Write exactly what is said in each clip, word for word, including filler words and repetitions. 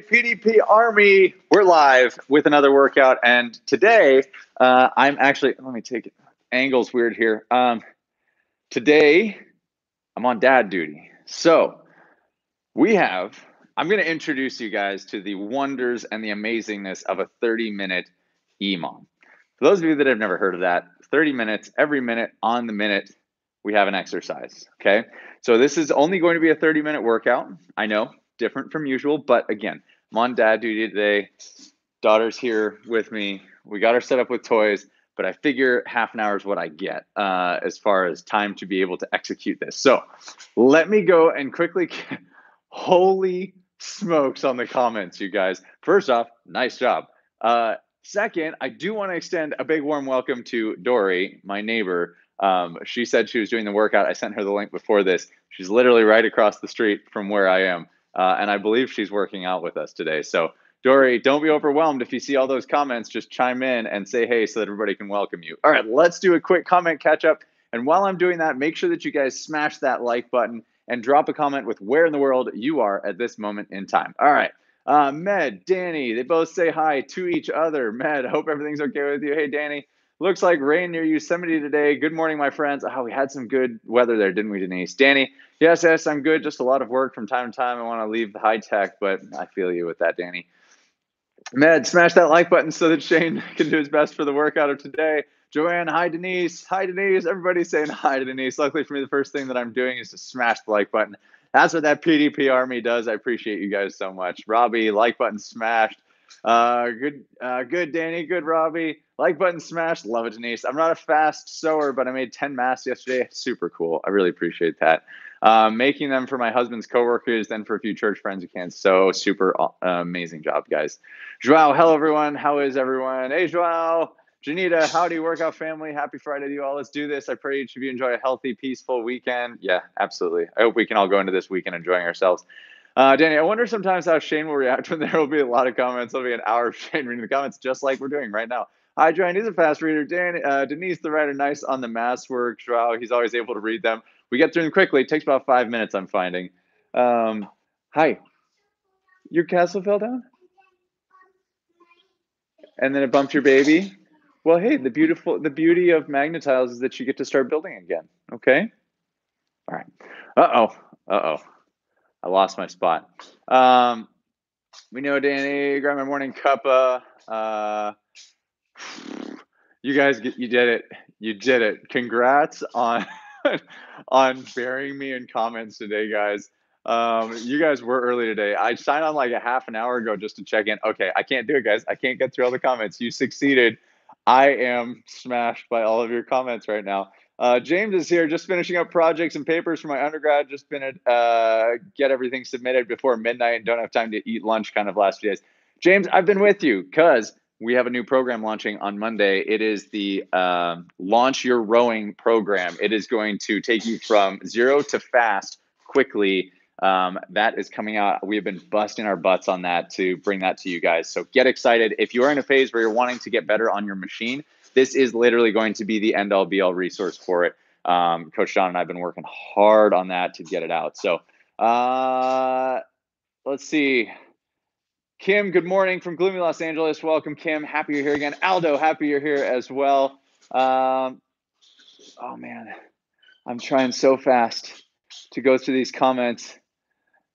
P D P army, we're live with another workout, and today uh, I'm actually, let me take it, angle's weird here. Um, today I'm on dad duty. So we have, I'm going to introduce you guys to the wonders and the amazingness of a thirty minute E M O M. For those of you that have never heard of that, thirty minutes, every minute on the minute, we have an exercise, okay? So this is only going to be a thirty minute workout, I know. Different from usual, but again, I'm on dad duty today. Daughter's here with me. We got her set up with toys, but I figure half an hour is what I get uh, as far as time to be able to execute this. So let me go and quickly, holy smokes on the comments, you guys. First off, nice job. Uh, second, I do want to extend a big warm welcome to Dory, my neighbor. Um, she said she was doing the workout. I sent her the link before this. She's literally right across the street from where I am. Uh, and I believe she's working out with us today. So Dory, don't be overwhelmed. If you see all those comments, just chime in and say hey so that everybody can welcome you. All right, let's do a quick comment catch up. And while I'm doing that, make sure that you guys smash that like button and drop a comment with where in the world you are at this moment in time. All right, uh, Med, Danny, they both say hi to each other. Med, hope everything's okay with you. Hey, Danny, looks like rain near Yosemite today. Good morning, my friends. Oh, we had some good weather there, didn't we, Denise? Danny, yes, yes, I'm good. Just a lot of work from time to time. I want to leave the high tech, but I feel you with that, Danny. Med, smash that like button so that Shane can do his best for the workout of today. Joanne, hi, Denise. Hi, Denise. Everybody's saying hi to Denise. Luckily for me, the first thing that I'm doing is to smash the like button. That's what that P D P army does. I appreciate you guys so much. Robbie, like button smashed. Uh, good, uh, good, Danny. Good, Robbie. Like button smashed. Love it, Denise. I'm not a fast sewer, but I made ten masks yesterday. Super cool. I really appreciate that. Uh, making them for my husband's coworkers, then for a few church friends who can. So super uh, amazing job, guys. Joao, hello everyone. How is everyone? Hey, Joao. Janita, howdy, workout family. Happy Friday to you all. Let's do this. I pray each of you enjoy a healthy, peaceful weekend. Yeah, absolutely. I hope we can all go into this weekend enjoying ourselves. Uh, Danny, I wonder sometimes how Shane will react when there will be a lot of comments. There'll be an hour of Shane reading the comments, just like we're doing right now. Hi, Joanne. He's a fast reader. Danny, uh, Denise, the writer, nice on the mass work. Joao, he's always able to read them. We get through them quickly. It takes about five minutes, I'm finding. Um, hi. Your castle fell down? And then it bumped your baby? Well, hey, the beautiful, the beauty of magnetiles is that you get to start building again. Okay? All right. Uh-oh. Uh-oh. I lost my spot. Um, we know, Danny, grab my morning cuppa. Uh, you guys, get, you did it. You did it. Congrats on... on burying me in comments today, guys. Um, you guys were early today. I signed on like a half an hour ago just to check in. Okay, I can't do it, guys. I can't get through all the comments. You succeeded. I am smashed by all of your comments right now. Uh, James is here, just finishing up projects and papers for my undergrad. Just been at uh, get everything submitted before midnight and don't have time to eat lunch kind of last few days. James, I've been with you because we have a new program launching on Monday. It is the um, Launch Your Rowing program. It is going to take you from zero to fast quickly. Um, that is coming out. We have been busting our butts on that to bring that to you guys. So get excited. If you are in a phase where you're wanting to get better on your machine, this is literally going to be the end all be all resource for it. Um, Coach John and I have been working hard on that to get it out. So uh, let's see. Kim, good morning from gloomy Los Angeles. Welcome, Kim. Happy you're here again. Aldo, happy you're here as well. Um, oh, man. I'm trying so fast to go through these comments.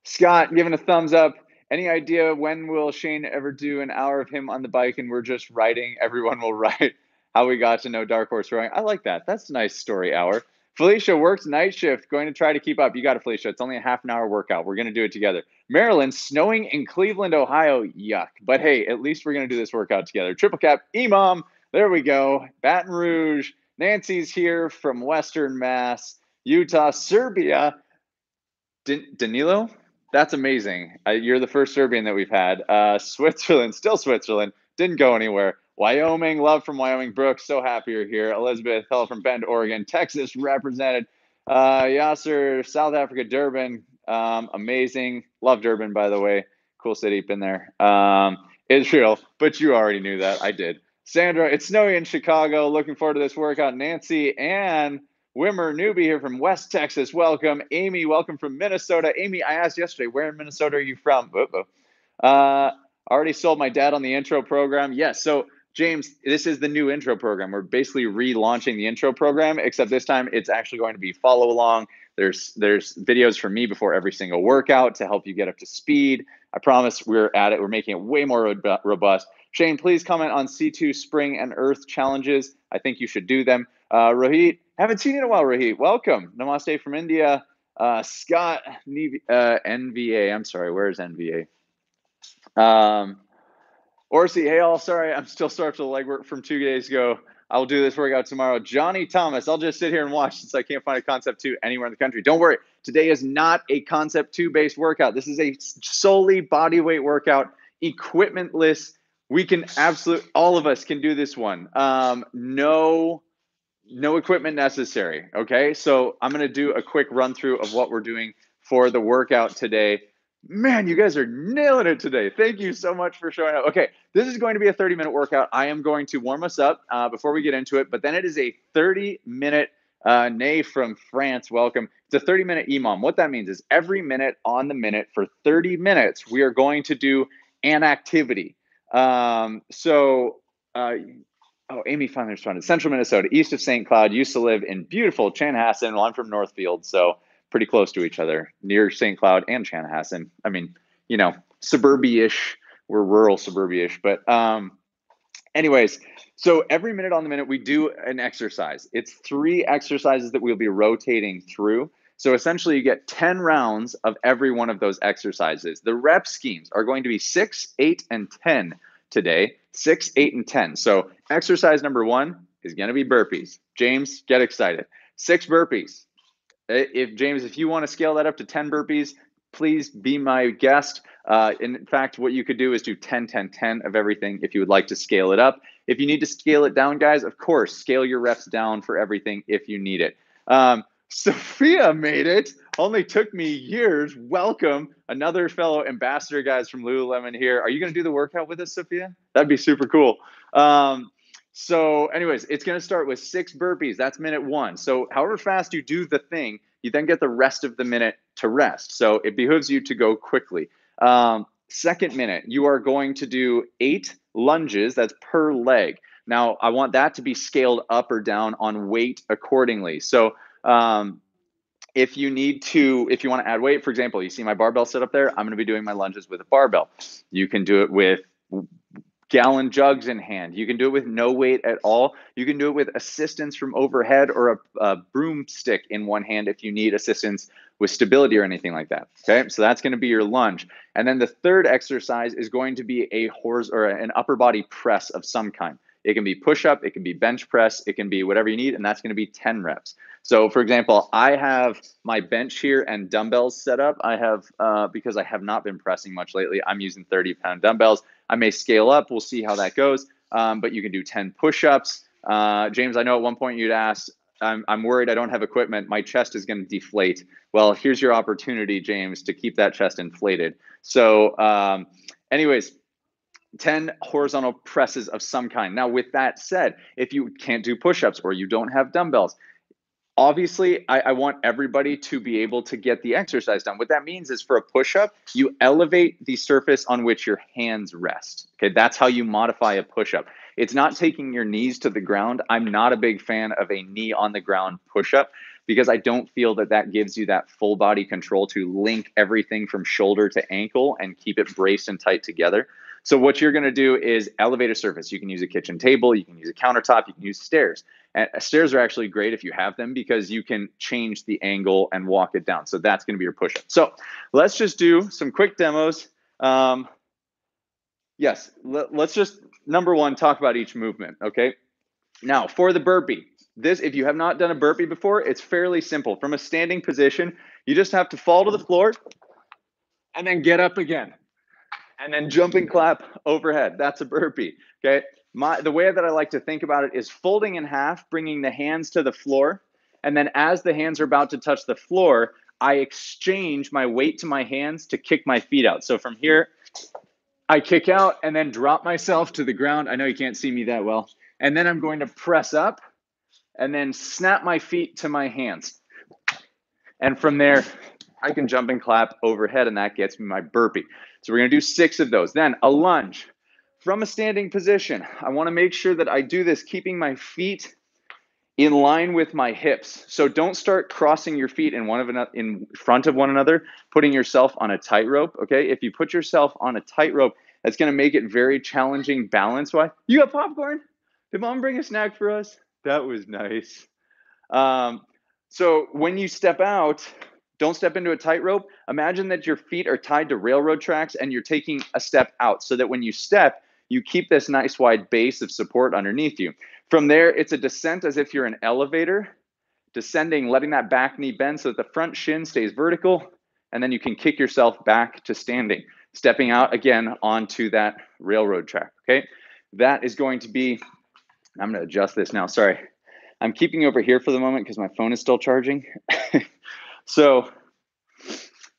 Scott, giving a thumbs up. Any idea when will Shane ever do an hour of him on the bike and we're just riding? Everyone will write how we got to know Dark Horse Rowing. I like that. That's a nice story hour. Felicia works night shift, going to try to keep up. You got it, Felicia. It's only a half an hour workout. We're going to do it together. Maryland, snowing in Cleveland, Ohio. Yuck. But hey, at least we're going to do this workout together. Triple cap, E M O M. There we go. Baton Rouge. Nancy's here from Western Mass, Utah, Serbia. Dan Danilo, that's amazing. Uh, you're the first Serbian that we've had. Uh, Switzerland, still Switzerland. Didn't go anywhere. Wyoming, love from Wyoming. Brooks, so happy you're here. Elizabeth, hello from Bend, Oregon. Texas represented. Uh, Yasser, South Africa, Durban. Um, amazing. Love Durban, by the way. Cool city, been there. Um, Israel, but you already knew that. I did. Sandra, it's snowy in Chicago. Looking forward to this workout. Nancy and Wimmer, newbie here from West Texas. Welcome. Amy, welcome from Minnesota. Amy, I asked yesterday, where in Minnesota are you from? Uh-oh. Uh, already sold my dad on the intro program. Yes. So James, this is the new intro program. We're basically relaunching the intro program, except this time it's actually going to be follow along. There's there's videos from me before every single workout to help you get up to speed. I promise we're at it. We're making it way more robust. Shane, please comment on C two Spring and Earth challenges. I think you should do them. Uh, Rohit, haven't seen you in a while, Rohit. Welcome. Namaste from India. Uh, Scott, uh, N V A. I'm sorry, where is N V A? Um, Orsi, hey all, sorry, I'm still starved for the legwork from two days ago. I will do this workout tomorrow. Johnny Thomas, I'll just sit here and watch since I can't find a Concept two anywhere in the country. Don't worry, today is not a Concept two based workout. This is a solely body weight workout, equipmentless. We can absolutely, all of us can do this one. Um, no, no equipment necessary, okay? So I'm gonna do a quick run through of what we're doing for the workout today. Man, you guys are nailing it today. Thank you so much for showing up. Okay, this is going to be a thirty minute workout. I am going to warm us up uh, before we get into it, but then it is a thirty minute, uh, Nay from France, welcome. It's a thirty minute E M O M. What that means is every minute on the minute for thirty minutes, we are going to do an activity. Um, so, uh, oh, Amy finally responded. Central Minnesota, east of Saint Cloud, used to live in beautiful Chanhassen. Well, I'm from Northfield, so pretty close to each other, near Saint Cloud and Chanhassen. I mean, you know, suburbia-ish. We're rural suburbia-ish. But um, anyways, so every minute on the minute, we do an exercise. It's three exercises that we'll be rotating through. So essentially, you get ten rounds of every one of those exercises. The rep schemes are going to be six, eight, and ten today. six, eight, and ten. So exercise number one is going to be burpees. James, get excited. Six burpees. If James, if you want to scale that up to ten burpees, please be my guest. Uh, in fact, what you could do is do ten, ten, ten of everything if you would like to scale it up. If you need to scale it down, guys, of course, scale your reps down for everything if you need it. Um, Sophia made it. Only took me years. Welcome. Another fellow ambassador, guys, from Lululemon here. Are you going to do the workout with us, Sophia? That'd be super cool. Um, So anyways, it's going to start with six burpees. That's minute one. So however fast you do the thing, you then get the rest of the minute to rest. So it behooves you to go quickly. Um, second minute, you are going to do eight lunges. That's per leg. Now, I want that to be scaled up or down on weight accordingly. So um, if you need to, if you want to add weight, for example, you see my barbell set up there. I'm going to be doing my lunges with a barbell. You can do it with gallon jugs in hand. You can do it with no weight at all. You can do it with assistance from overhead or a, a broomstick in one hand if you need assistance with stability or anything like that. Okay, so that's going to be your lunge. And then the third exercise is going to be a horse or an upper body press of some kind. It can be push up, it can be bench press, it can be whatever you need, and that's going to be ten reps. So for example, I have my bench here and dumbbells set up. I have, uh, because I have not been pressing much lately, I'm using thirty pound dumbbells. I may scale up, we'll see how that goes, um, but you can do ten push-ups. Uh, James, I know at one point you'd asked, I'm, I'm worried I don't have equipment, my chest is going to deflate. Well, here's your opportunity, James, to keep that chest inflated. So um, anyways, ten horizontal presses of some kind. Now, with that said, if you can't do push-ups or you don't have dumbbells, obviously, I, I want everybody to be able to get the exercise done. What that means is for a push-up, you elevate the surface on which your hands rest. Okay, that's how you modify a push-up. It's not taking your knees to the ground. I'm not a big fan of a knee on the ground push-up because I don't feel that that gives you that full body control to link everything from shoulder to ankle and keep it braced and tight together. So what you're going to do is elevate a surface. You can use a kitchen table, you can use a countertop, you can use stairs. And stairs are actually great if you have them because you can change the angle and walk it down. So that's going to be your push-up. So let's just do some quick demos. Um, yes, let's just, number one, talk about each movement, okay? Now, for the burpee. This, if you have not done a burpee before, it's fairly simple. From a standing position, you just have to fall to the floor and then get up again. And then jump and clap overhead. That's a burpee, okay? My, the way that I like to think about it is folding in half, bringing the hands to the floor, and then as the hands are about to touch the floor, I exchange my weight to my hands to kick my feet out. So from here, I kick out and then drop myself to the ground. I know you can't see me that well. And then I'm going to press up and then snap my feet to my hands. And from there, I can jump and clap overhead, and that gets me my burpee. So we're gonna do six of those. Then a lunge from a standing position. I wanna make sure that I do this keeping my feet in line with my hips. So don't start crossing your feet in one of another, in front of one another, putting yourself on a tightrope, okay? If you put yourself on a tightrope, that's gonna make it very challenging balance-wise. You got popcorn? Did mom bring a snack for us? That was nice. Um, so when you step out, don't step into a tightrope. Imagine that your feet are tied to railroad tracks and you're taking a step out so that when you step, you keep this nice wide base of support underneath you. From there, it's a descent as if you're an elevator, descending, letting that back knee bend so that the front shin stays vertical, and then you can kick yourself back to standing, stepping out again onto that railroad track, okay? That is going to be, I'm gonna adjust this now, sorry. I'm keeping over here for the moment because my phone is still charging. So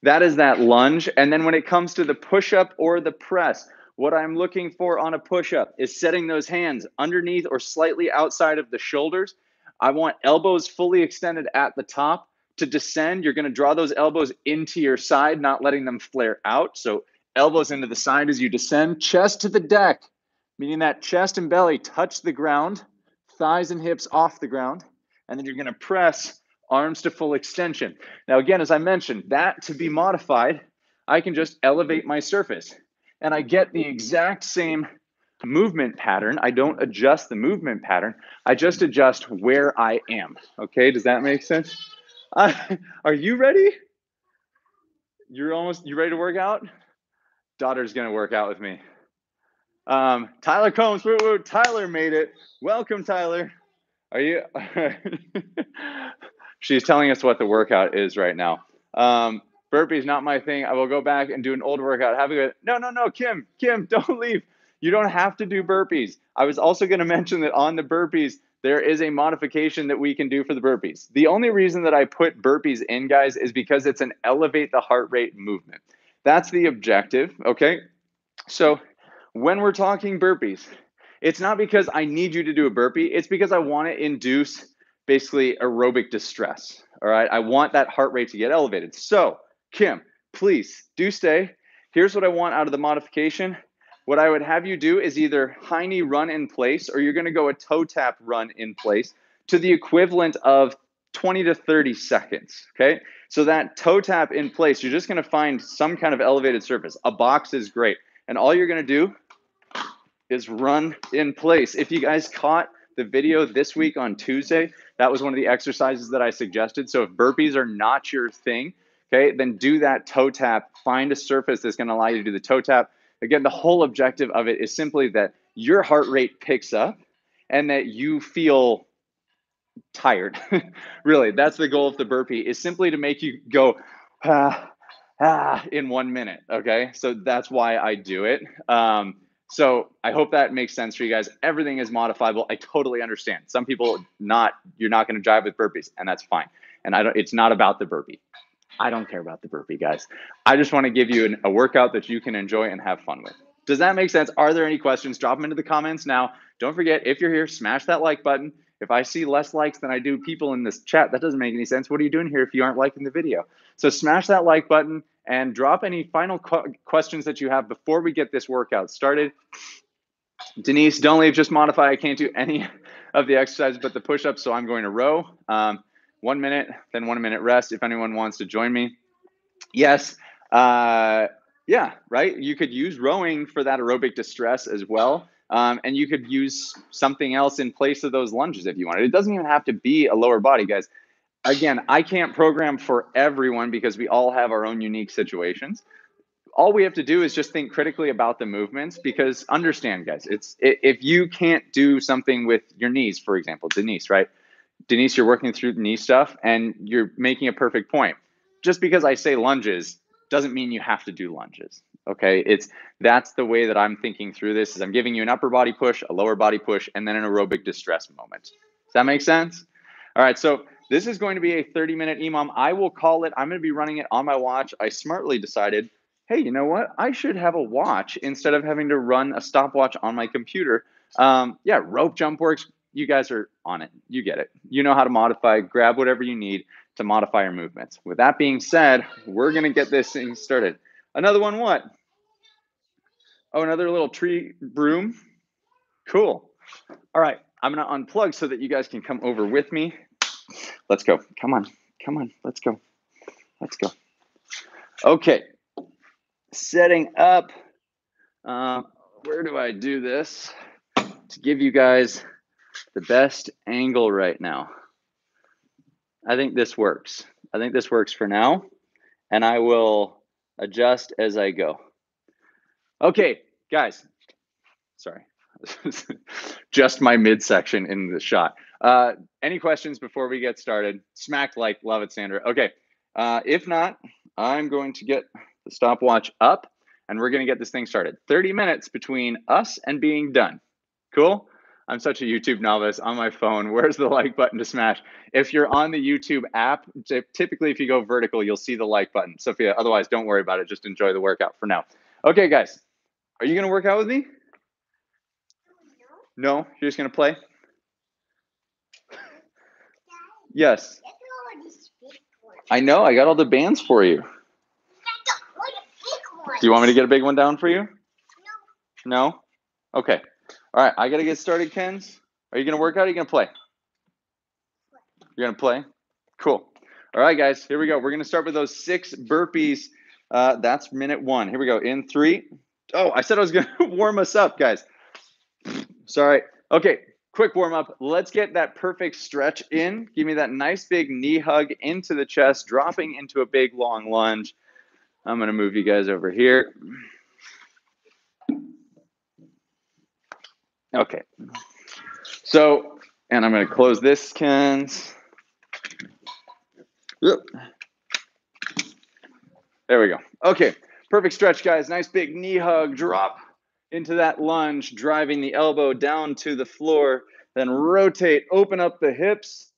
that is that lunge. And then when it comes to the push-up or the press, what I'm looking for on a push-up is setting those hands underneath or slightly outside of the shoulders. I want elbows fully extended at the top. To descend, you're gonna draw those elbows into your side, not letting them flare out. So elbows into the side as you descend, chest to the deck, meaning that chest and belly touch the ground, thighs and hips off the ground, and then you're gonna press arms to full extension. Now again, as I mentioned, that to be modified, I can just elevate my surface and I get the exact same movement pattern. I don't adjust the movement pattern. I just adjust where I am. Okay, does that make sense? Uh, are you ready? You're almost, you ready to work out? Daughter's gonna work out with me. Um, Tyler Combs, woo woo, Tyler made it. Welcome, Tyler. Are you? She's telling us what the workout is right now. Um, burpees, not my thing. I will go back and do an old workout. Have a good, no, no, no, Kim, Kim, don't leave. You don't have to do burpees. I was also gonna mention that on the burpees, there is a modification that we can do for the burpees. The only reason that I put burpees in, guys, is because it's an elevate the heart rate movement. That's the objective, okay? So when we're talking burpees, it's not because I need you to do a burpee, it's because I wanna induce basically aerobic distress, all right? I want that heart rate to get elevated. So Kim, please do stay. Here's what I want out of the modification. What I would have you do is either high knee run in place, or you're gonna go a toe tap run in place to the equivalent of twenty to thirty seconds, okay? So that toe tap in place, you're just gonna find some kind of elevated surface. A box is great. And all you're gonna do is run in place. If you guys caught the video this week on Tuesday, that was one of the exercises that I suggested. So if burpees are not your thing, okay, then do that toe tap. Find a surface that's gonna allow you to do the toe tap. Again, the whole objective of it is simply that your heart rate picks up and that you feel tired. Really, that's the goal of the burpee, is simply to make you go, ah, ah, in one minute, okay? So that's why I do it. Um, So I hope that makes sense for you guys. Everything is modifiable. I totally understand. Some people not, you're not going to jive with burpees, and that's fine. And I don't, it's not about the burpee. I don't care about the burpee, guys. I just want to give you an, a workout that you can enjoy and have fun with. Does that make sense? Are there any questions? Drop them into the comments now. Don't forget, if you're here, smash that like button. If I see less likes than I do people in this chat, that doesn't make any sense. What are you doing here if you aren't liking the video? So smash that like button and drop any final qu- questions that you have before we get this workout started. Denise, don't leave, just modify. I can't do any of the exercises but the push-ups, so I'm going to row. Um, one minute, then one minute rest if anyone wants to join me. Yes, uh, yeah, right? You could use rowing for that aerobic distress as well. Um, and you could use something else in place of those lunges if you wanted. It doesn't even have to be a lower body, guys. Again, I can't program for everyone because we all have our own unique situations. All we have to do is just think critically about the movements, because understand, guys, it's if you can't do something with your knees, for example, Denise, right? Denise, you're working through the knee stuff and you're making a perfect point. Just because I say lunges doesn't mean you have to do lunges. Okay, it's that's the way that I'm thinking through this, is I'm giving you an upper body push, a lower body push, and then an aerobic distress moment. Does that make sense? All right, so this is going to be a thirty minute E M O M. I will call it, I'm gonna be running it on my watch. I smartly decided, hey, you know what? I should have a watch instead of having to run a stopwatch on my computer. Um, yeah, rope jump works. You guys are on it, you get it. You know how to modify, grab whatever you need to modify your movements. With that being said, we're gonna get this thing started. Another one what? Oh, another little tree broom. Cool. All right. I'm going to unplug so that you guys can come over with me. Let's go. Come on. Come on. Let's go. Let's go. Okay. Setting up. Uh, where do I do this to give you guys the best angle right now? I think this works. I think this works for now, and I will adjust as I go. Okay, guys. Sorry. Just my midsection in the shot. Uh, any questions before we get started? Smack like, love it, Sandra. Okay. Uh, if not, I'm going to get the stopwatch up, and we're going to get this thing started. thirty minutes between us and being done. Cool? I'm such a YouTube novice on my phone. Where's the like button to smash? If you're on the YouTube app, typically if you go vertical, you'll see the like button. Sophia, otherwise, don't worry about it. Just enjoy the workout for now. Okay, guys. Are you going to work out with me? No? No? You're just going to play? Yes. I know. I got all the bands for you. Do you want me to get a big one down for you? No. No? Okay. All right. I got to get started, Kens. Are you going to work out or are you going to play? You're going to play? Cool. All right, guys. Here we go. We're going to start with those six burpees. Uh, that's minute one. Here we go. In three. Oh, I said I was going to warm us up, guys. Sorry. Okay. Quick warm up. Let's get that perfect stretch in. Give me that nice big knee hug into the chest, dropping into a big long lunge. I'm going to move you guys over here. Okay. So, and I'm going to close this, Kens. There we go. Okay. Perfect stretch, guys. Nice big knee hug. Drop into that lunge, driving the elbow down to the floor. Then rotate. Open up the hips.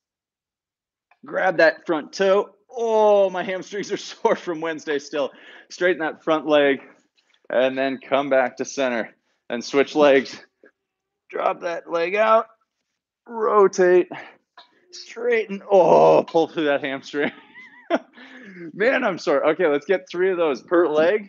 Grab that front toe. Oh, my hamstrings are sore from Wednesday still. Straighten that front leg and then come back to center and switch legs. Drop that leg out, rotate, straighten. Oh, pull through that hamstring. Man, I'm sore. Okay, let's get three of those per leg.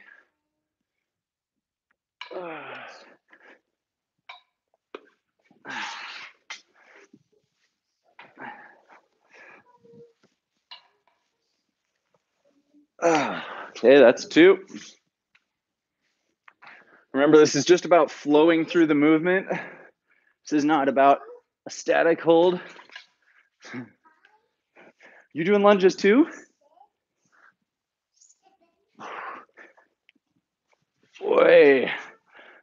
Okay, that's two. Remember, this is just about flowing through the movement. This is not about a static hold. You doing lunges too? Boy.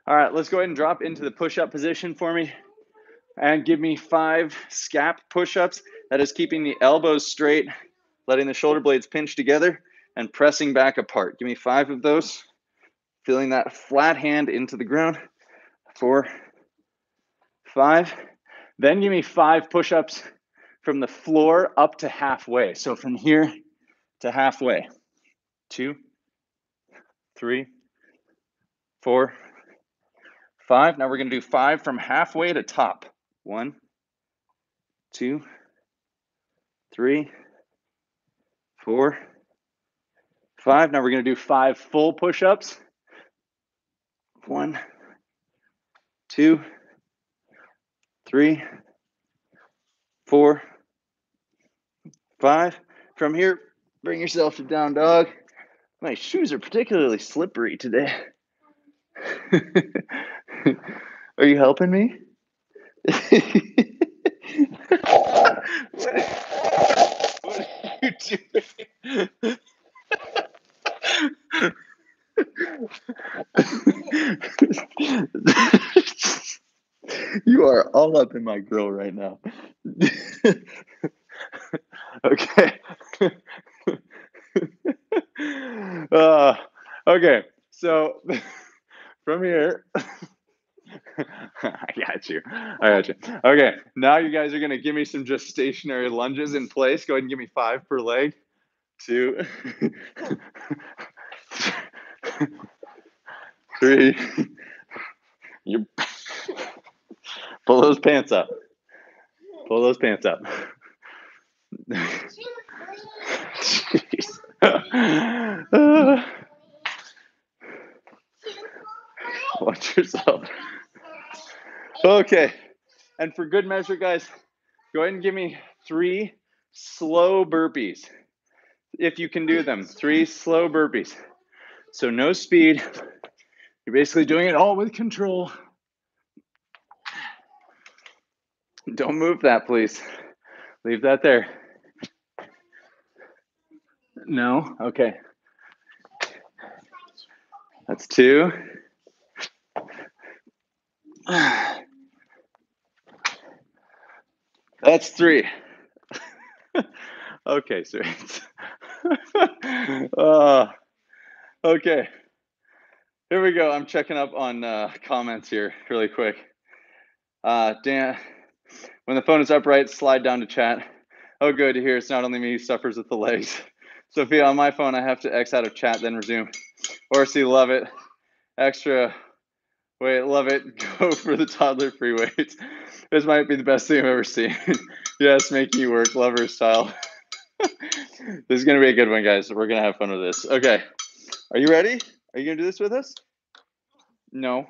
All right, let's go ahead and drop into the push-up position for me. And give me five scap push-ups. That is keeping the elbows straight, letting the shoulder blades pinch together, and pressing back apart. Give me five of those. Feeling that flat hand into the ground. Four, five. Then give me five push-ups from the floor up to halfway. So from here to halfway. Two, three, four, five. Now we're going to do five from halfway to top. One, two, three, four, five. Now we're going to do five full push-ups. One, two, three, four, five. From here, bring yourself to down dog. My shoes are particularly slippery today. Are you helping me? what, what are you doing? You are all up in my grill right now. Okay. uh, okay. So from here, I got you. I got you. Okay. Now you guys are going to give me some just stationary lunges in place. Go ahead and give me five per leg. Two. Three. You pull those pants up. Pull those pants up. Jeez. Uh. Watch yourself. Okay. And for good measure, guys, go ahead and give me three slow burpees. If you can do them, three slow burpees. So no speed. You're basically doing it all with control. Don't move that, please. Leave that there. No? Okay. That's two. That's three. Okay, so it's uh, okay. Here we go. I'm checking up on uh, comments here really quick. Uh, Dan, when the phone is upright, slide down to chat. Oh, good to hear. It's not only me who suffers with the legs. Sophia, on my phone, I have to X out of chat, then resume. Orsi, love it. Extra. Wait, love it. Go for the toddler free weights. This might be the best thing I've ever seen. Yes, make you work, lover style. This is going to be a good one, guys. We're going to have fun with this. Okay. Are you ready? Are you going to do this with us? No.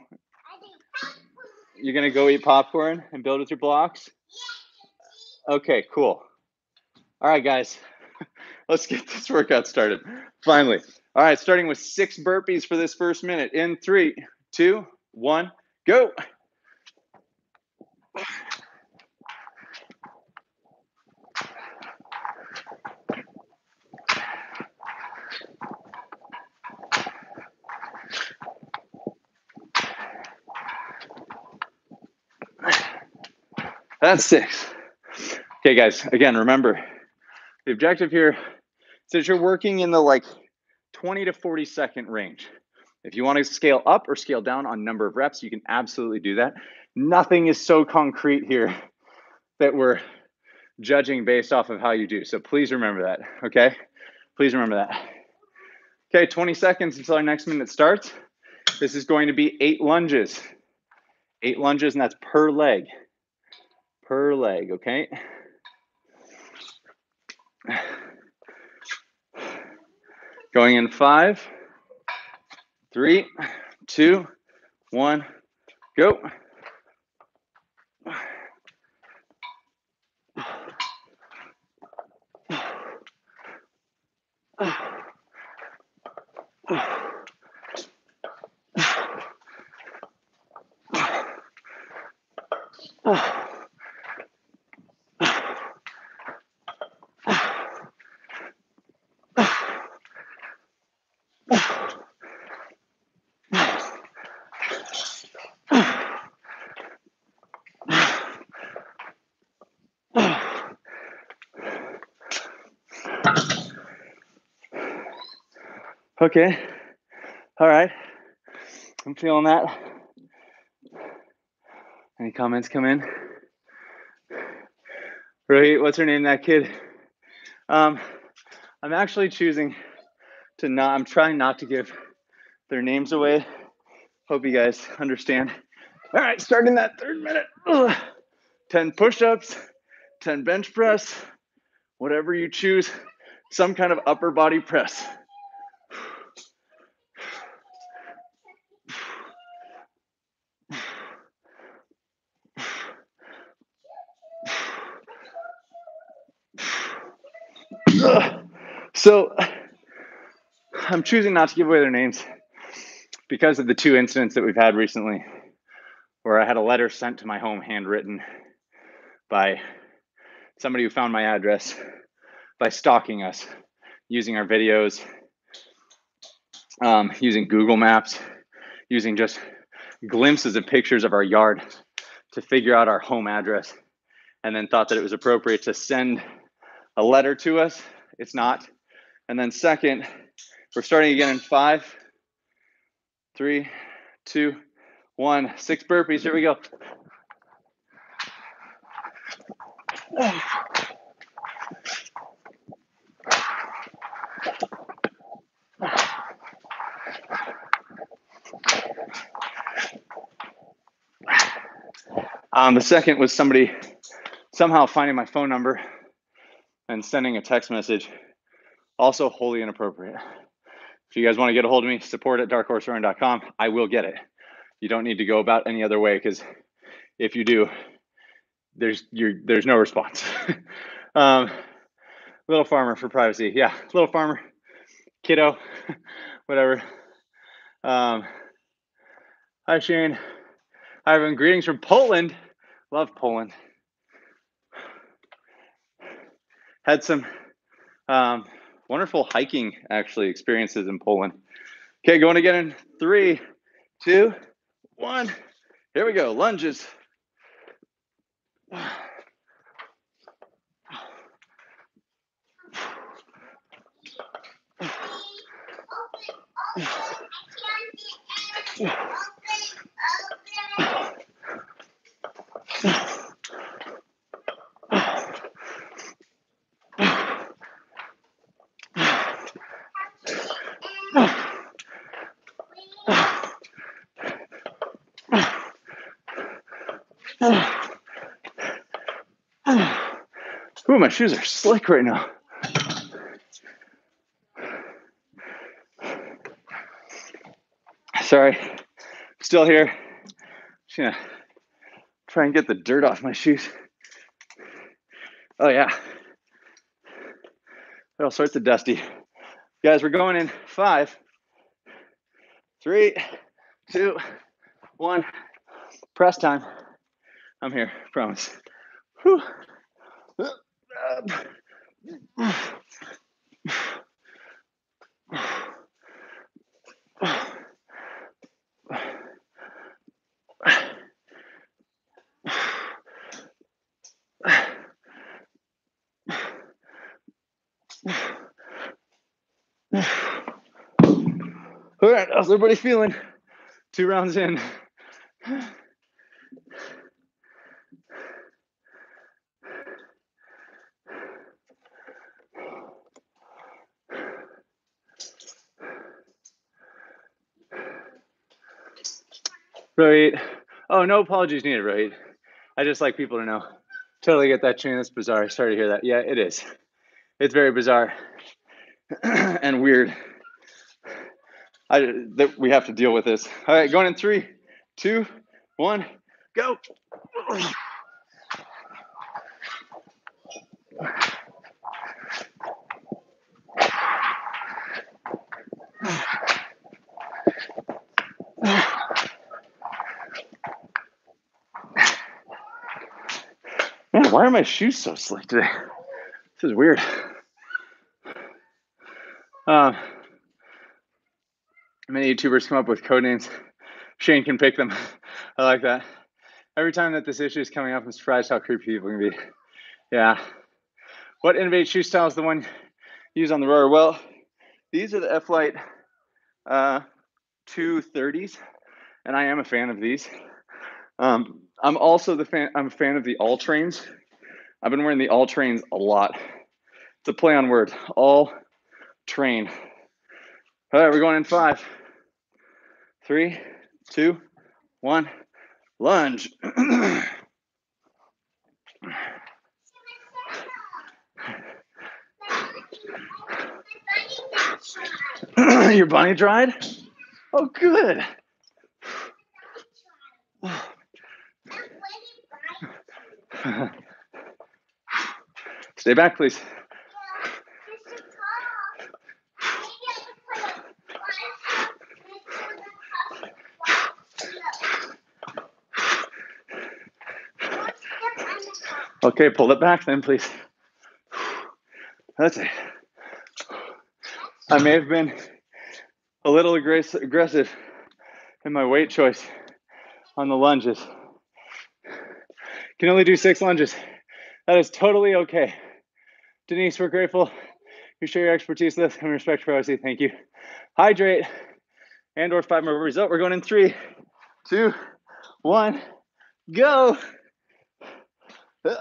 You're going to go eat popcorn and build with your blocks? Okay, cool. All right, guys. Let's get this workout started. Finally. All right, starting with six burpees for this first minute. In three, two, one, go. That's six. Okay, guys, again, remember, the objective here is that you're working in the like twenty to forty second range. If you want to scale up or scale down on number of reps, you can absolutely do that. Nothing is so concrete here that we're judging based off of how you do. So please remember that, okay? Please remember that. Okay, twenty seconds until our next minute starts. This is going to be eight lunges. Eight lunges, and that's per leg. Per leg, okay? Going in five. Three, two, one, go. Okay, all right, I'm feeling that. Any comments come in? Rohit, what's her name, that kid? Um, I'm actually choosing to not, I'm trying not to give their names away. Hope you guys understand. All right, starting that third minute. Ugh. ten push-ups, ten bench press, whatever you choose, some kind of upper body press. So I'm choosing not to give away their names because of the two incidents that we've had recently where I had a letter sent to my home handwritten by somebody who found my address by stalking us, using our videos, um, using Google Maps, using just glimpses of pictures of our yard to figure out our home address, and then thought that it was appropriate to send a letter to us. It's not. And then second, we're starting again in five, three, two, one, six burpees. Here we go. Um, the second was somebody somehow finding my phone number and sending a text message. Also wholly inappropriate. If you guys want to get a hold of me, support at dark horse rowing dot com. I will get it. You don't need to go about any other way, because if you do, there's you're, there's no response. um, little farmer for privacy. Yeah, little farmer, kiddo, whatever. Um, hi, Sharon. Hi, everyone. Greetings from Poland. Love Poland. Had some um, wonderful hiking, actually, experiences in Poland. Okay, going again in three, two, one. Here we go. Lunges. Ooh, my shoes are slick right now. Sorry, still here. Just gonna try and get the dirt off my shoes. Oh yeah, they're all sorts of dusty. Guys, we're going in five, three, two, one. Press time. I'm here, promise. Whew. All right, how's everybody feeling? Two rounds in. Right. Oh, no apologies needed, right? I just like people to know. Totally get that tune. That's bizarre. Sorry to hear that. Yeah, it is. It's very bizarre and weird. I that we have to deal with this. All right, going in three, two, one, go. Why are my shoes so slick today? This is weird. Um, many YouTubers come up with code names. Shane can pick them. I like that. Every time that this issue is coming up, I'm surprised how creepy people can be. Yeah. What innovative shoe style is the one you use on the rower? Well, these are the F-Lite uh, two thirties, and I am a fan of these. Um, I'm also the fan. I'm a fan of the All Trains. I've been wearing the All Trains a lot. It's a play on words. All Train. All right, we're going in five, three, two, one. Lunge. Your bunny dried? Oh, good. Stay back, please. Okay, pull it back then, please. That's it. I may have been a little aggressive in my weight choice on the lunges. Can only do six lunges. That is totally okay. Denise, we're grateful you share your expertise with us and respect for O C. Thank you. Hydrate and or five more result. We're going in three, two, one, go. Is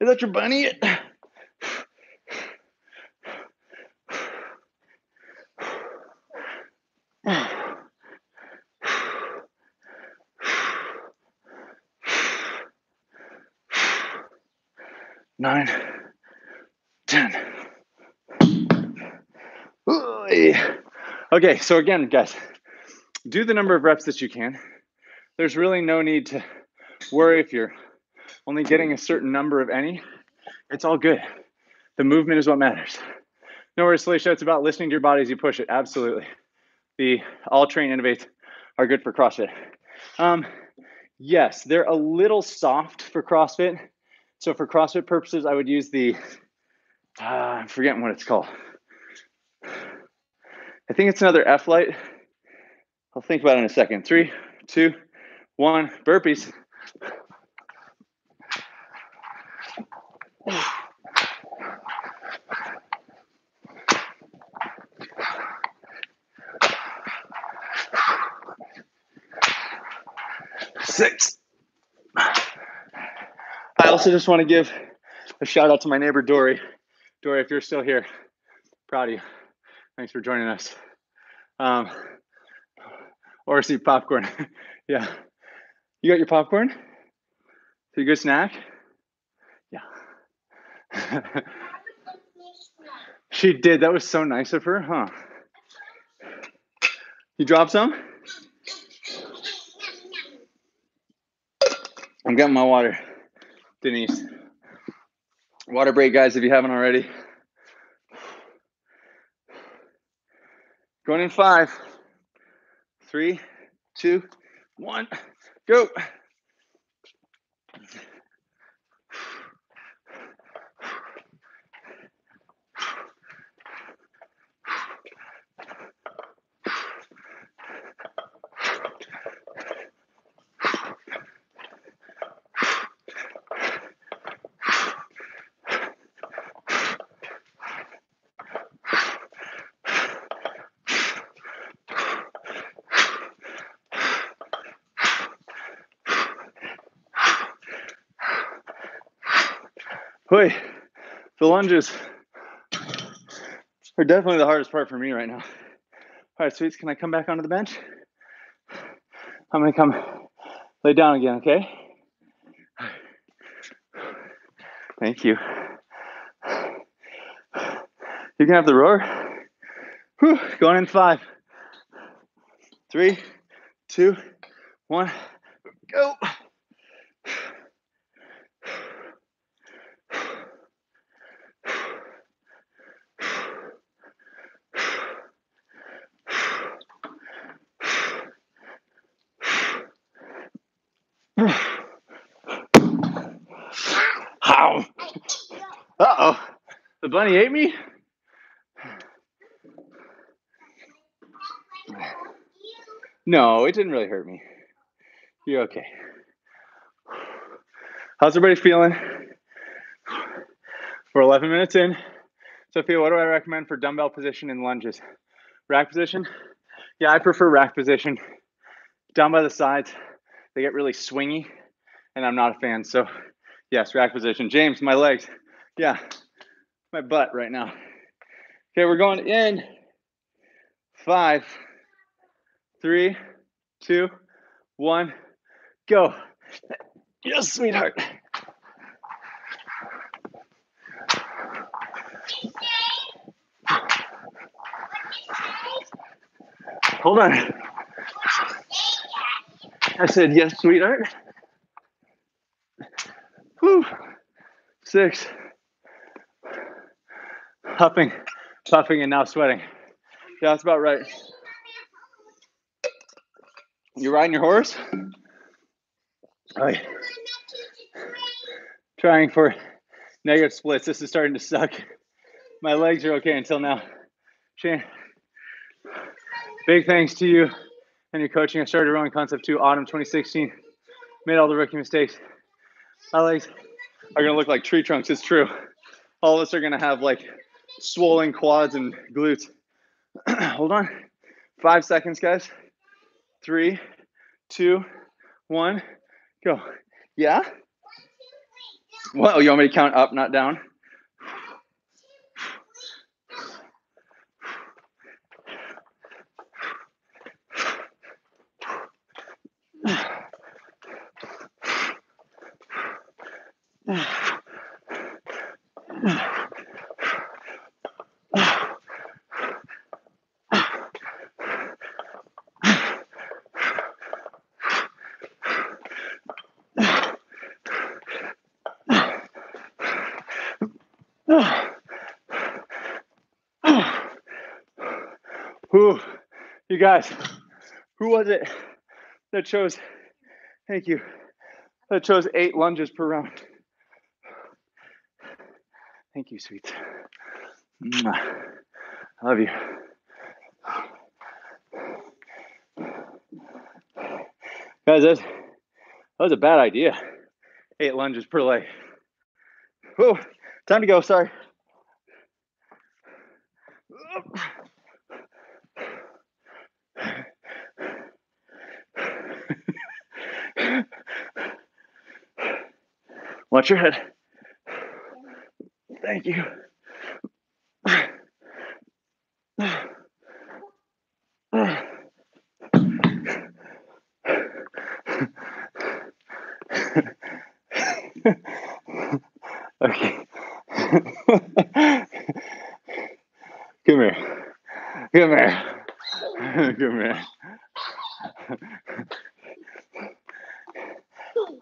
that your bunny? Nine, ten. Ooh, yeah. Okay, so again, guys, do the number of reps that you can. There's really no need to worry if you're only getting a certain number of any. It's all good. The movement is what matters. No worries, Alicia. It's about listening to your body as you push it. Absolutely. The All Train Innovates are good for CrossFit. Um, yes, they're a little soft for CrossFit. So for CrossFit purposes, I would use the, uh, I'm forgetting what it's called. I think it's another F-Lite. I'll think about it in a second. Three, two, one, burpees. Six. I also just want to give a shout out to my neighbor, Dory. Dory, if you're still here, proud of you. Thanks for joining us. Um, Orsi popcorn. Yeah. You got your popcorn? Is it a good snack? Yeah. She did. That was so nice of her, huh? You dropped some? I'm getting my water, Denise. Water break, guys, if you haven't already. Going in five, three, two, one, go. Boy, the lunges are definitely the hardest part for me right now. All right, sweets, can I come back onto the bench? I'm gonna come lay down again, okay? Thank you. You can have the rower. Whew, going in five, three, two, one, go. Ow. Uh-oh. The bunny ate me? No, it didn't really hurt me. You're okay. How's everybody feeling? We're eleven minutes in. Sophia, what do I recommend for dumbbell position and lunges? Rack position? Yeah, I prefer rack position. Down by the sides. They get really swingy, and I'm not a fan. So, yes, rack position. James, my legs. Yeah, my butt right now. Okay, we're going in five, three, two, one, go. Yes, sweetheart. Hold on. I said, yes, sweetheart. Whew. Six. Huffing, puffing, and now sweating. Yeah, that's about right. You riding your horse? Oh, yeah. Trying for negative splits. This is starting to suck. My legs are okay until now. Shane, big thanks to you. And your coaching. I started rowing Concept two autumn twenty sixteen. Made all the rookie mistakes. My legs are gonna look like tree trunks. It's true. All of us are gonna have like swollen quads and glutes. Hold on. Five seconds, guys. Three, two, one, go. Yeah? Well, you want me to count up, not down? Who, you guys, who was it that chose, thank you, that chose eight lunges per round? Thank you, sweets. I love you. Guys, that was a bad idea. Eight lunges per leg. Whoa, time to go, sorry. Watch your head. Thank you. Okay. Come here. Come here. Come here.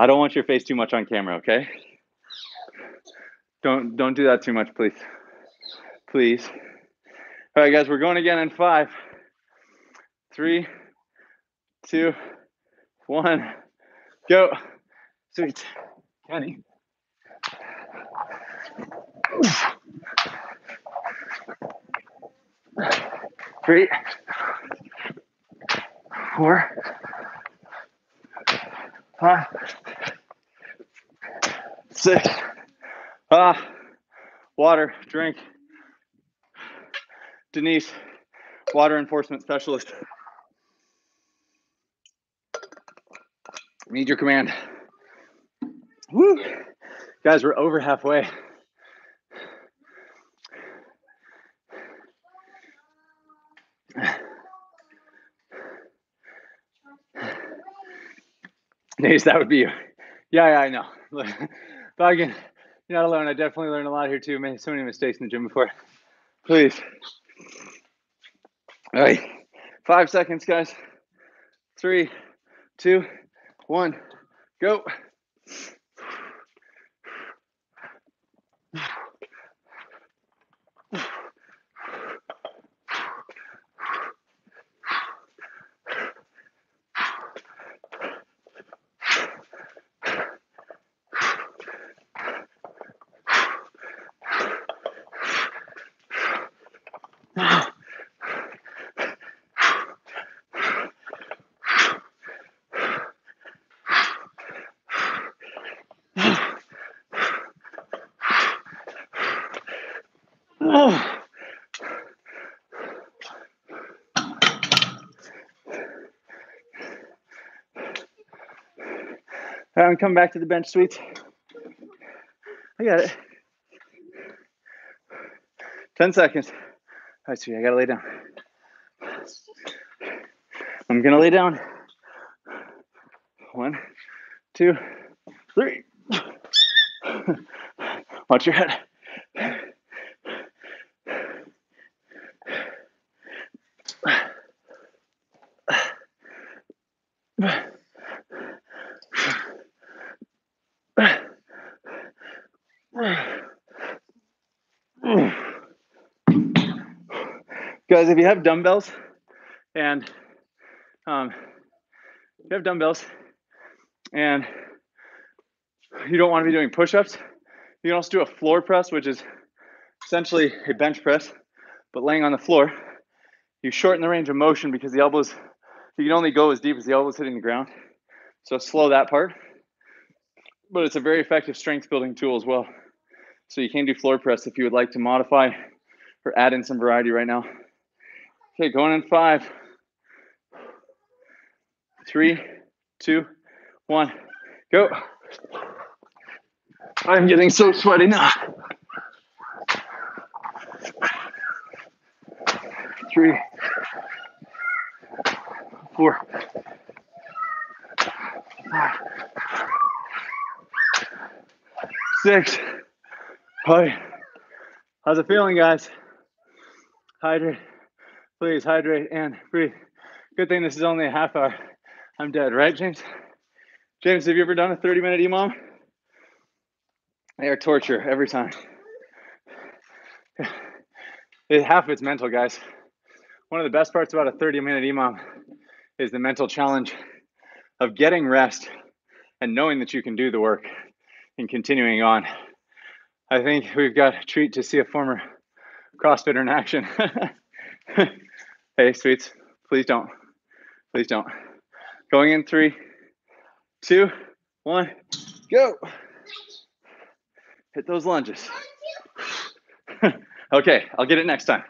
I don't want your face too much on camera, okay? Don't don't do that too much, please. Please. All right, guys, we're going again in five, three, two, one, go. Sweet. Kenny. Three, four, five, six. Ah, uh, water, drink. Denise, water enforcement specialist. Need your command. Woo! Guys, we're over halfway. Denise, that would be you. Yeah, yeah, I know. Look, Boggin, you're not alone. I definitely learned a lot here too. Made so many mistakes in the gym before. Please. All right. Five seconds, guys. Three, two, one, go. I'm coming back to the bench, sweets. I got it. Ten seconds. All right, sweet, I gotta lay down. I'm gonna lay down. One, two, three. Watch your head. Guys, if you have dumbbells and um, if you have dumbbells and you don't want to be doing push-ups, you can also do a floor press, which is essentially a bench press, but laying on the floor. You shorten the range of motion because the elbows, you can only go as deep as the elbows hitting the ground. So slow that part, but it's a very effective strength building tool as well. So you can do floor press if you would like to modify or add in some variety right now. Okay, going in five, three, two, one, go. I'm getting so sweaty now. Three, four, five, six. Hi. How's it feeling, guys? Hydrate. Please hydrate and breathe. Good thing this is only a half hour. I'm dead, right, James? James, have you ever done a thirty minute E MOM? They are torture every time. it, half of it's mental, guys. One of the best parts about a thirty minute E M O M is the mental challenge of getting rest and knowing that you can do the work and continuing on. I think we've got a treat to see a former CrossFitter in action. Hey, sweets, please don't. Please don't. Going in three, two, one, go. Hit those lunges. Okay, I'll get it next time.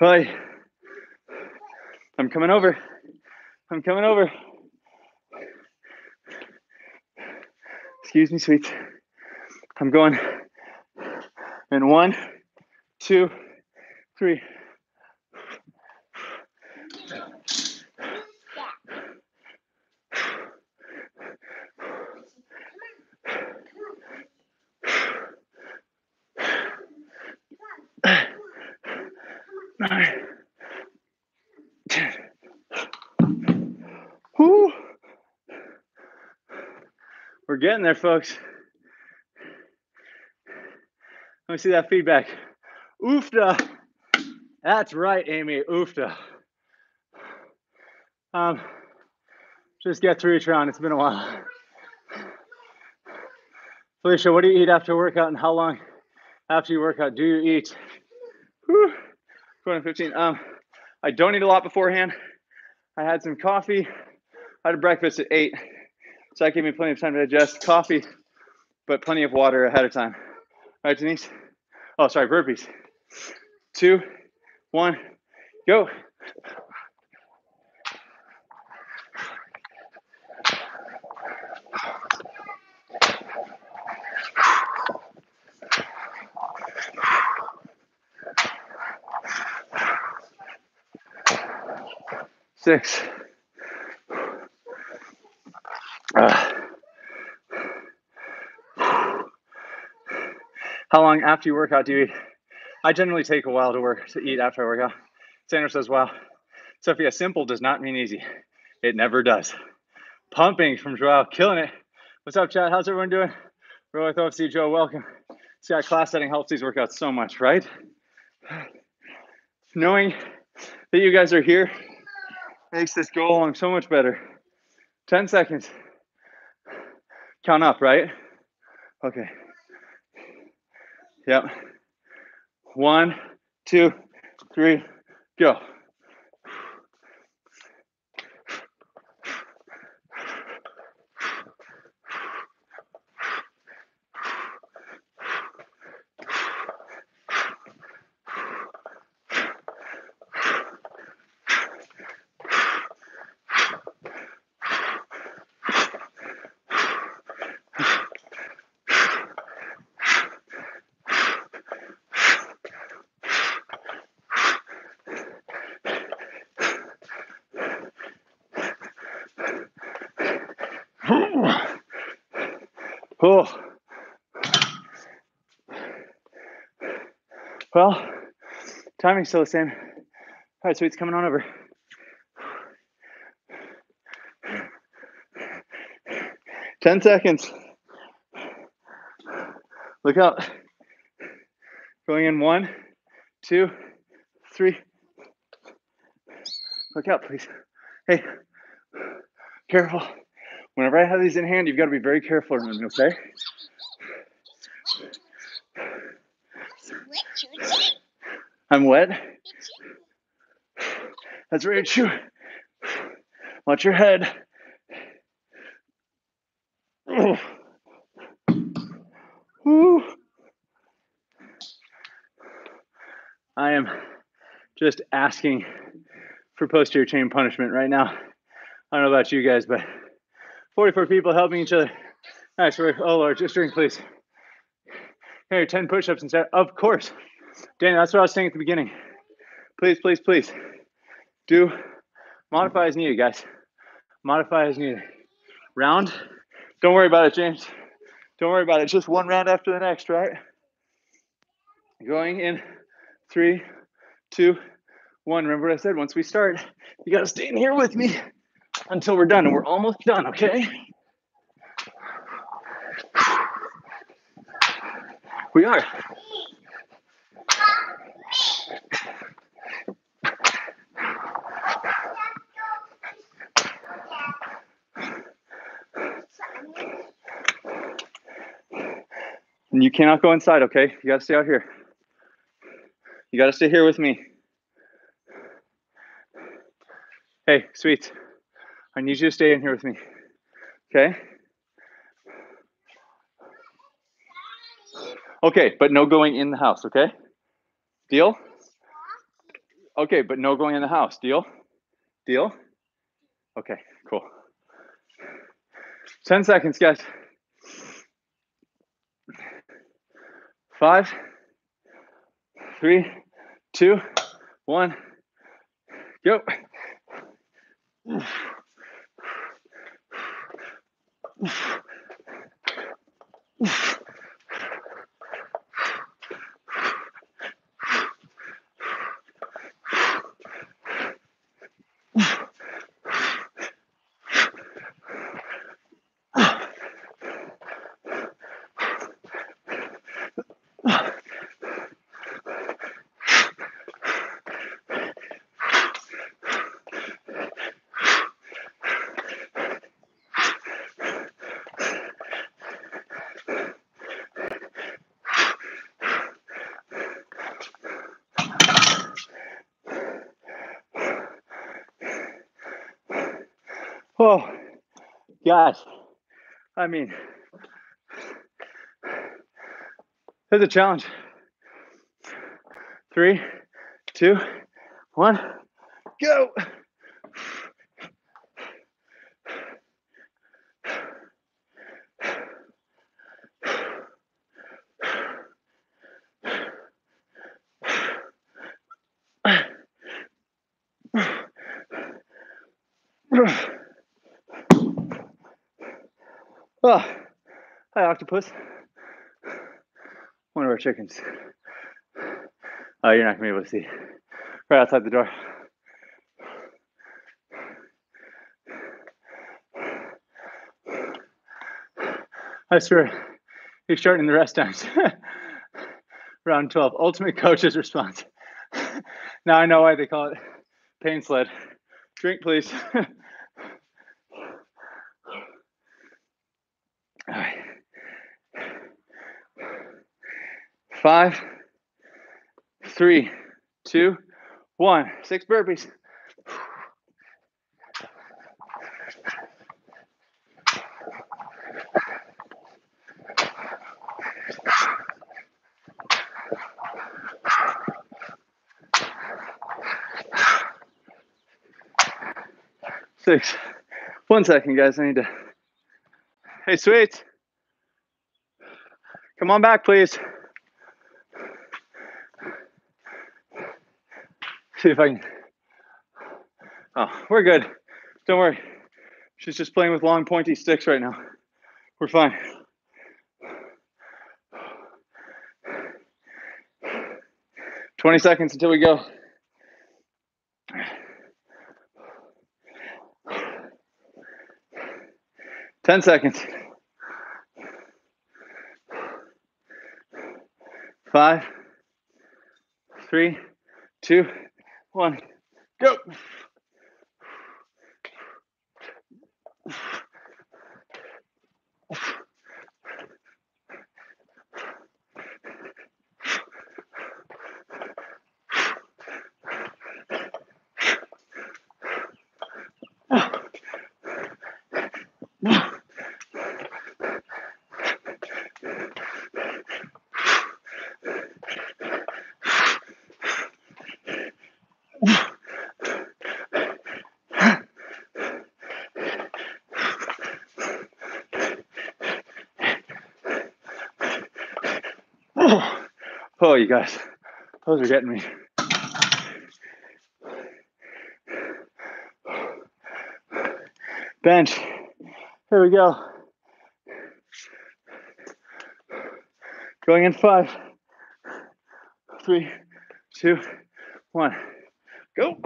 Hi. I'm coming over. I'm coming over. Excuse me, sweets. I'm going in one, two, three. We're getting there, folks. Let me see that feedback. Oofta. That's right, Amy. Oofta. Um, just get through each round. It's been a while. Felicia, what do you eat after workout, and how long after you workout do you eat? Whew. twenty fifteen. Um, I don't eat a lot beforehand. I had some coffee. I had breakfast at eight. So that gave me plenty of time to digest coffee, but plenty of water ahead of time. All right, Denise. Oh, sorry, burpees. Two, one, go. Six. Uh, how long after you work out do you eat? I generally take a while to work to eat after I work out. Sandra says, wow. Sophia, simple does not mean easy. It never does. Pumping from Joao, killing it. What's up, chat? How's everyone doing? Row with O F C, Joe, welcome. See how class setting helps these workouts so much, right? Knowing that you guys are here makes this go along so much better. ten seconds. Count up, right? Okay. Yep. One, two, three, go. Well, timing's still the same. All right, sweets, coming on over. ten seconds. Look out. Going in one, two, three. Look out, please. Hey, careful. Whenever I have these in hand, you've got to be very careful around me, okay? I'm wet. That's right, shoe. Watch your head. Oh. Woo. I am just asking for posterior chain punishment right now. I don't know about you guys, but forty-four people helping each other. Nice work. Oh, Lord, just drink, please. Here, ten push-ups instead. Of course. Daniel, that's what I was saying at the beginning. Please, please, please. Do. Modify as needed, guys. Modify as needed. Round. Don't worry about it, James. Don't worry about it. Just one round after the next, right? Going in three, two, one. Remember what I said? Once we start, you got to stay in here with me until we're done. And we're almost done, okay? We are. And you cannot go inside, okay? You gotta stay out here. You gotta stay here with me. Hey, sweets. I need you to stay in here with me, okay? Okay, but no going in the house, okay? Deal? Okay, but no going in the house, deal? Deal? Okay, cool. ten seconds, guys. Five, three, two, one, go. Oh, guys, I mean, it's a challenge. Three, two, one, go. Oh, hi, octopus. One of our chickens. Oh, you're not going to be able to see. Right outside the door. I swear, he's shortening the rest times. Round twelve, ultimate coach's response. Now I know why they call it pain sled. Drink, please. Five, three, two, one. Six burpees. Six. One second, guys. I need to. Hey, sweets. Come on back, please. See if I can. Oh, we're good. Don't worry. She's just playing with long pointy sticks right now. We're fine. twenty seconds until we go. ten seconds. Five, three, two, one, go. Oh, you guys, those are getting me. Bench. Here we go. Going in five, three, two, one, go.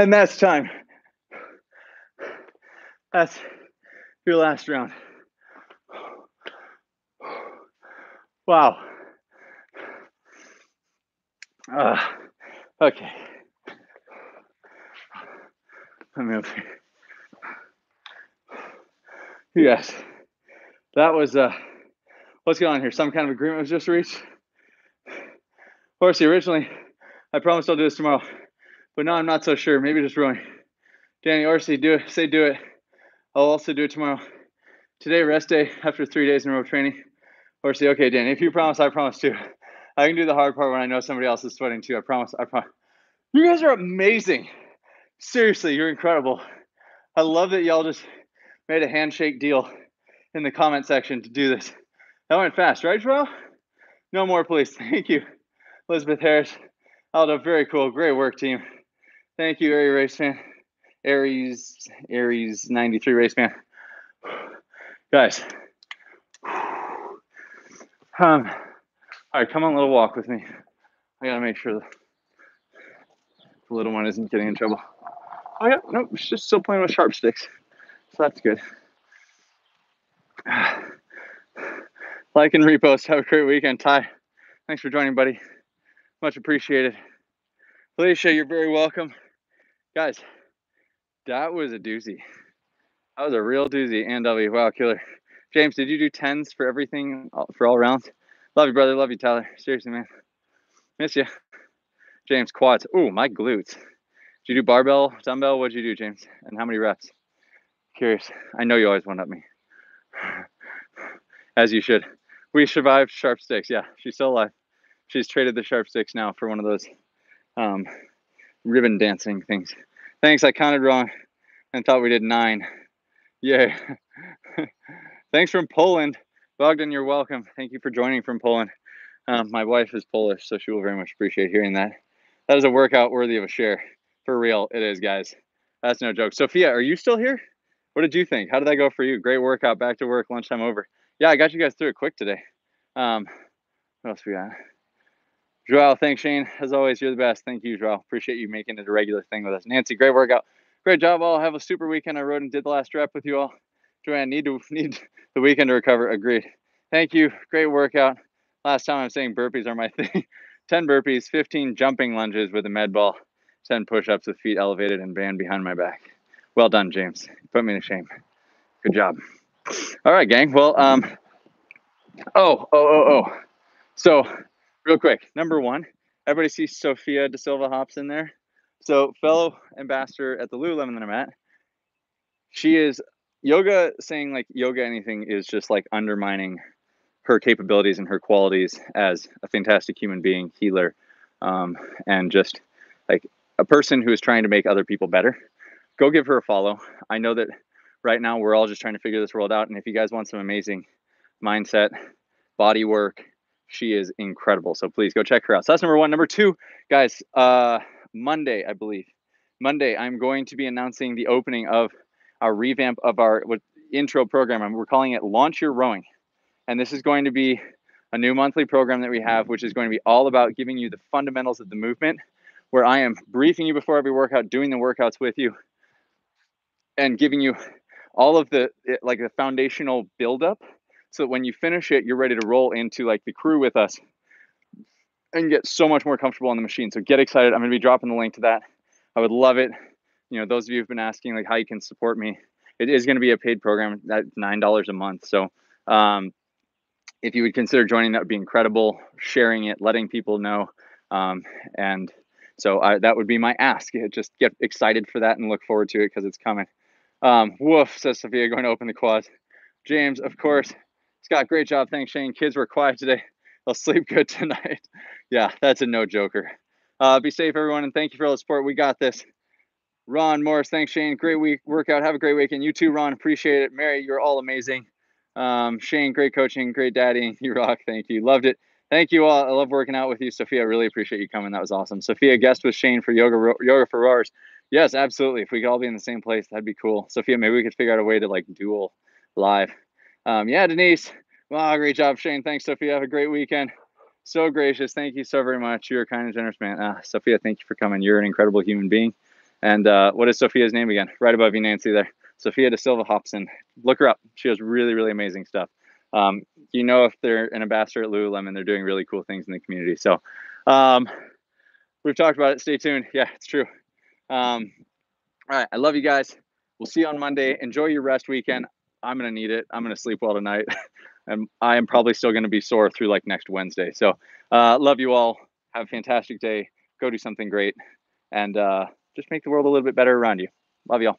And that's time. That's your last round. Wow. Uh, okay. Let me up here. You guys, that was, uh, what's going on here? Some kind of agreement was just reached. Horsey, originally, I promised I'll do this tomorrow. But now I'm not so sure. Maybe just rowing. Danny Orsi, do it. Say do it. I'll also do it tomorrow. Today, rest day after three days in a row of training. Orsi, okay, Danny. If you promise, I promise too. I can do the hard part when I know somebody else is sweating too. I promise. I promise. You guys are amazing. Seriously, you're incredible. I love that y'all just made a handshake deal in the comment section to do this. That went fast, right, Jarrell? No more, please. Thank you, Elizabeth Harris. Aldo, very cool. Great work, team. Thank you, Aries Race Fan. Aries, Aries ninety-three Race Fan. Guys. Um, all right, come on a little walk with me. I got to make sure the, the little one isn't getting in trouble. Oh, yeah. Nope, it's just still playing with sharp sticks. So that's good. Like and repost. Have a great weekend. Ty, thanks for joining, buddy. Much appreciated. Felicia, you're very welcome. Guys, that was a doozy. That was a real doozy. And W, wow, killer. James, did you do tens for everything, for all rounds? Love you, brother. Love you, Tyler. Seriously, man. Miss you. James, quads. Ooh, my glutes. Did you do barbell, dumbbell? What'd you do, James? And how many reps? Curious. I know you always one-up me. As you should. We survived sharp sticks. Yeah, she's still alive. She's traded the sharp sticks now for one of those Um, ribbon dancing things. Thanks, I counted wrong and thought we did nine. Yay. Thanks from Poland. Bogdan, you're welcome. Thank you for joining from Poland. Um, my wife is Polish, so she will very much appreciate hearing that. That is a workout worthy of a share. For real, it is, guys. That's no joke. Sophia, are you still here? What did you think? How did that go for you? Great workout, back to work, lunchtime over. Yeah, I got you guys through it quick today. Um, what else we got? Joao, thanks, Shane. As always, you're the best. Thank you, Joao. Appreciate you making it a regular thing with us. Nancy, great workout. Great job, all. Have a super weekend. I rode and did the last rep with you all. Joanne, need to need the weekend to recover. Agreed. Thank you. Great workout. Last time I'm saying burpees are my thing. ten burpees, fifteen jumping lunges with a med ball, ten push-ups with feet elevated and band behind my back. Well done, James. You put me to shame. Good job. All right, gang. Well, um, oh, oh, oh, oh. So, real quick, number one, everybody see Sophia De Silva Hopson there? So fellow ambassador at the Lululemon that I'm at, she is yoga saying like yoga anything is just like undermining her capabilities and her qualities as a fantastic human being, healer, um, and just like a person who is trying to make other people better. Go give her a follow. I know that right now we're all just trying to figure this world out. And if you guys want some amazing mindset, body work, she is incredible. So please go check her out. So that's number one. Number two, guys, uh, Monday, I believe. Monday, I'm going to be announcing the opening of our revamp of our what, intro program. And we're calling it Launch Your Rowing. And this is going to be a new monthly program that we have, which is going to be all about giving you the fundamentals of the movement, where I am briefing you before every workout, doing the workouts with you, and giving you all of the like the foundational buildup, so that when you finish it, you're ready to roll into like the crew with us and get so much more comfortable on the machine. So get excited. I'm going to be dropping the link to that. I would love it. You know, those of you who've been asking like how you can support me, it is going to be a paid program at nine dollars a month. So um, if you would consider joining, that would be incredible. Sharing it, letting people know. Um, and so I, that would be my ask. Just get excited for that and look forward to it because it's coming. Um, woof, says Sophia, going to open the quads. James, of course. Scott, great job. Thanks, Shane. Kids were quiet today. They'll sleep good tonight. Yeah, that's a no-joker. Uh, be safe, everyone, and thank you for all the support. We got this. Ron Morris, thanks, Shane. Great week workout. Have a great weekend. You too, Ron. Appreciate it. Mary, you're all amazing. Um, Shane, great coaching. Great daddy. You rock. Thank you. Loved it. Thank you all. I love working out with you, Sophia. I really appreciate you coming. That was awesome. Sophia, guest with Shane for yoga, yoga for rowers. Yes, absolutely. If we could all be in the same place, that'd be cool. Sophia, maybe we could figure out a way to like dual live. Um, yeah, Denise. Wow, great job, Shane. Thanks, Sophia. Have a great weekend. So gracious. Thank you so very much. You're a kind and generous man. Uh, Sophia, thank you for coming. You're an incredible human being. And uh, what is Sophia's name again? Right above you, Nancy, there. Sophia De Silva Hopson. Look her up. She does really, really amazing stuff. Um, you know, if they're an ambassador at Lululemon, they're doing really cool things in the community. So um, we've talked about it. Stay tuned. Yeah, it's true. Um, all right. I love you guys. We'll see you on Monday. Enjoy your rest weekend. I'm going to need it. I'm going to sleep well tonight. And I am probably still going to be sore through like next Wednesday. So uh, love you all. Have a fantastic day. Go do something great. And uh, just make the world a little bit better around you. Love y'all.